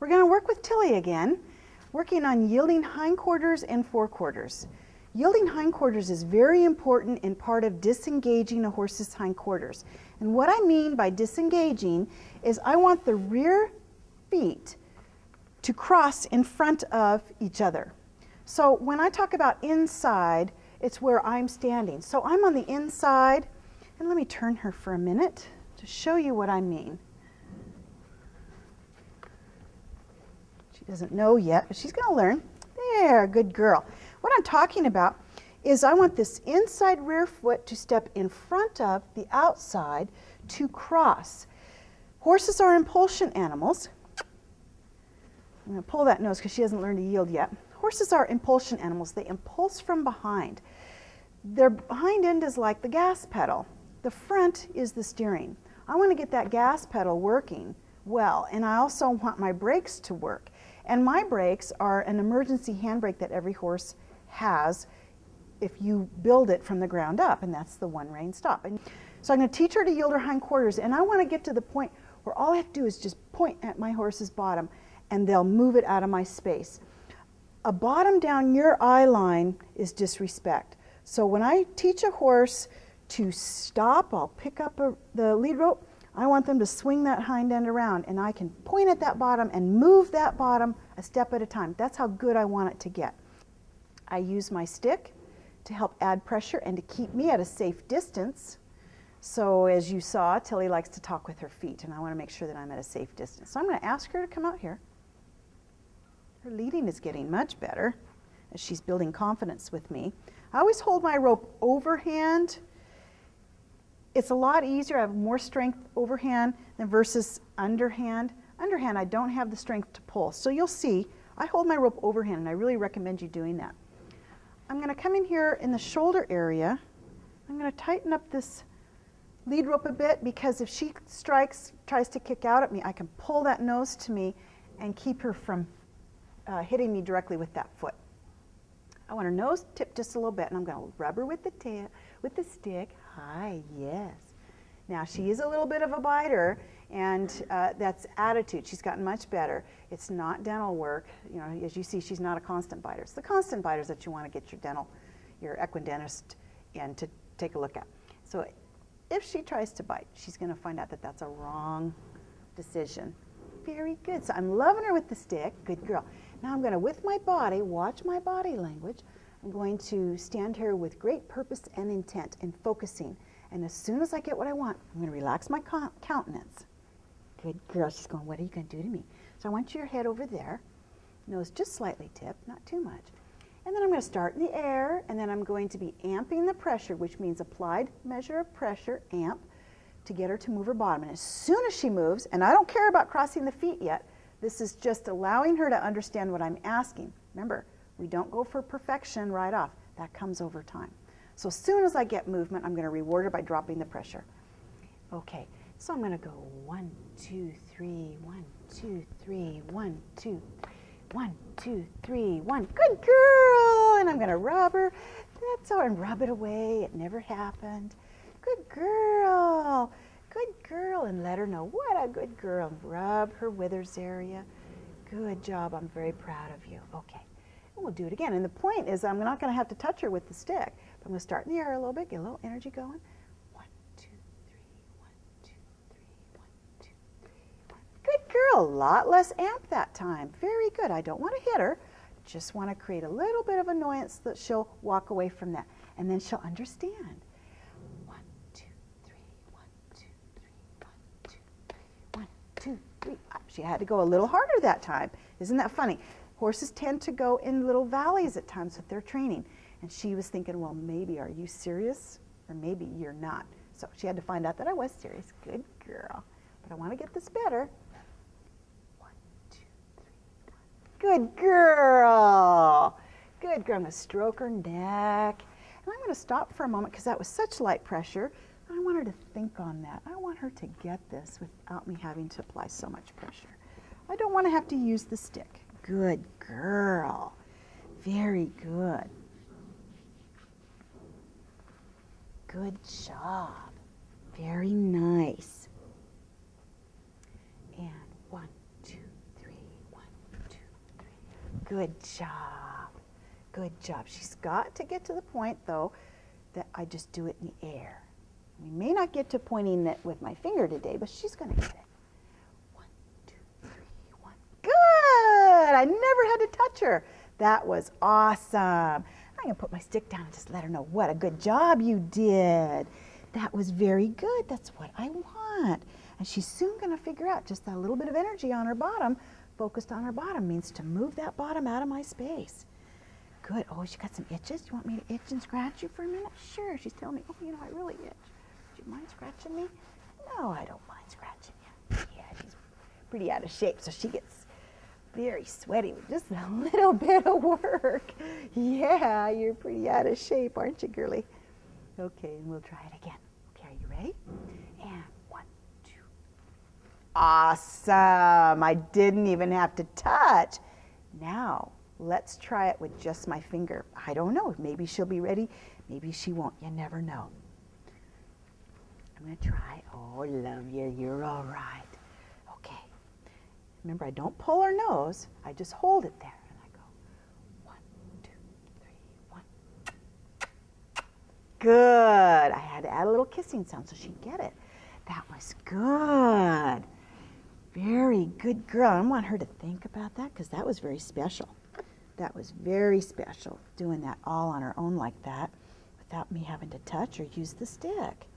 We're going to work with Tilly again, working on yielding hindquarters and forequarters. Yielding hindquarters is very important and part of disengaging a horse's hindquarters. And what I mean by disengaging is I want the rear feet to cross in front of each other. So when I talk about inside, it's where I'm standing. So I'm on the inside, and let me turn her for a minute to show you what I mean. She doesn't know yet, but she's going to learn. There, good girl. What I'm talking about is I want this inside rear foot to step in front of the outside to cross. Horses are impulsion animals. I'm going to pull that nose because she hasn't learned to yield yet. Horses are impulsion animals. They impulse from behind. Their behind end is like the gas pedal. The front is the steering. I want to get that gas pedal working well, and I also want my brakes to work. And my brakes are an emergency handbrake that every horse has if you build it from the ground up, and that's the one rein stop. And so I'm going to teach her to yield her hindquarters, and I want to get to the point where all I have to do is just point at my horse's bottom, and they'll move it out of my space. A bottom down your eye line is disrespect. So when I teach a horse to stop, I'll pick up the lead rope, I want them to swing that hind end around, and I can point at that bottom and move that bottom a step at a time. That's how good I want it to get. I use my stick to help add pressure and to keep me at a safe distance. So as you saw, Tilly likes to talk with her feet, and I want to make sure that I'm at a safe distance. So I'm going to ask her to come out here. Her leading is getting much better as she's building confidence with me. I always hold my rope overhand. It's a lot easier. I have more strength overhand than versus underhand. Underhand, I don't have the strength to pull. So you'll see, I hold my rope overhand, and I really recommend you doing that. I'm going to come in here in the shoulder area. I'm going to tighten up this lead rope a bit, because if she tries to kick out at me, I can pull that nose to me and keep her from hitting me directly with that foot. I want her nose tipped just a little bit, and I'm going to rub her with the tail, with the stick. Hi, yes. Now she is a little bit of a biter, and that's attitude. She's gotten much better. It's not dental work. You know, as you see, she's not a constant biter. It's the constant biters that you want to get your dental, your equidentist in to take a look at. So if she tries to bite, she's going to find out that that's a wrong decision. Very good. So I'm loving her with the stick. Good girl. Now I'm going to, with my body, watch my body language. I'm going to stand here with great purpose and intent and focusing. And as soon as I get what I want, I'm going to relax my countenance. Good girl. She's going, what are you going to do to me? So I want your head over there, nose just slightly tipped, not too much. And then I'm going to start in the air, and then I'm going to be amping the pressure, which means applied measure of pressure, amp, to get her to move her bottom. And as soon as she moves, and I don't care about crossing the feet yet, this is just allowing her to understand what I'm asking. Remember, we don't go for perfection right off. That comes over time. So as soon as I get movement, I'm going to reward her by dropping the pressure. Okay, so I'm going to go 1, 2, 3, 1, 2, 3, 1, 2, 1, 2, 3, 1. Good girl! And I'm going to rub her. That's all. And rub it away. It never happened. Good girl. Good girl, and let her know what a good girl. Rub her withers area. Good job. I'm very proud of you. Okay, and we'll do it again. And the point is, I'm not going to have to touch her with the stick. But I'm going to start in the air a little bit, get a little energy going. 1, 2, 3, 1, 2, 3, 1, 2, 3, 1. Good girl. A lot less amp that time. Very good. I don't want to hit her. Just want to create a little bit of annoyance that she'll walk away from that, and then she'll understand. She had to go a little harder that time. Isn't that funny? Horses tend to go in little valleys at times with their training. And she was thinking, well, maybe, are you serious? Or maybe you're not. So she had to find out that I was serious. Good girl. But I want to get this better. 1, 2, 3, 1. Good girl. Good girl. I'm going to stroke her neck. And I'm going to stop for a moment because that was such light pressure. I want her to think on that. I want her to get this without me having to apply so much pressure. I don't want to have to use the stick. Good girl. Very good. Good job. Very nice. And 1, 2, 3, 1. Good job. Good job. She's got to get to the point, though, that I just do it in the air. We may not get to pointing it with my finger today, but she's going to get it. 1, 2, 3, 1. Good! I never had to touch her. That was awesome. I'm going to put my stick down and just let her know what a good job you did. That was very good. That's what I want. And she's soon going to figure out just that little bit of energy on her bottom. Focused on her bottom means to move that bottom out of my space. Good. Oh, she got some itches. You want me to itch and scratch you for a minute? Sure. She's telling me, oh, you know, I really itch. Do you mind scratching me? No, I don't mind scratching you. Yeah, she's pretty out of shape, so she gets very sweaty with just a little bit of work. Yeah, you're pretty out of shape, aren't you, girly? Okay, and we'll try it again. Okay, are you ready? And 1, 2. Awesome! I didn't even have to touch. Now, let's try it with just my finger. I don't know. Maybe she'll be ready. Maybe she won't. You never know. I'm going to try. Oh, love you. You're all right. Okay. Remember, I don't pull her nose. I just hold it there. And I go, 1, 2, 3, 1. Good. I had to add a little kissing sound so she'd get it. That was good. Very good girl. I want her to think about that because that was very special. That was very special, doing that all on her own like that without me having to touch or use the stick.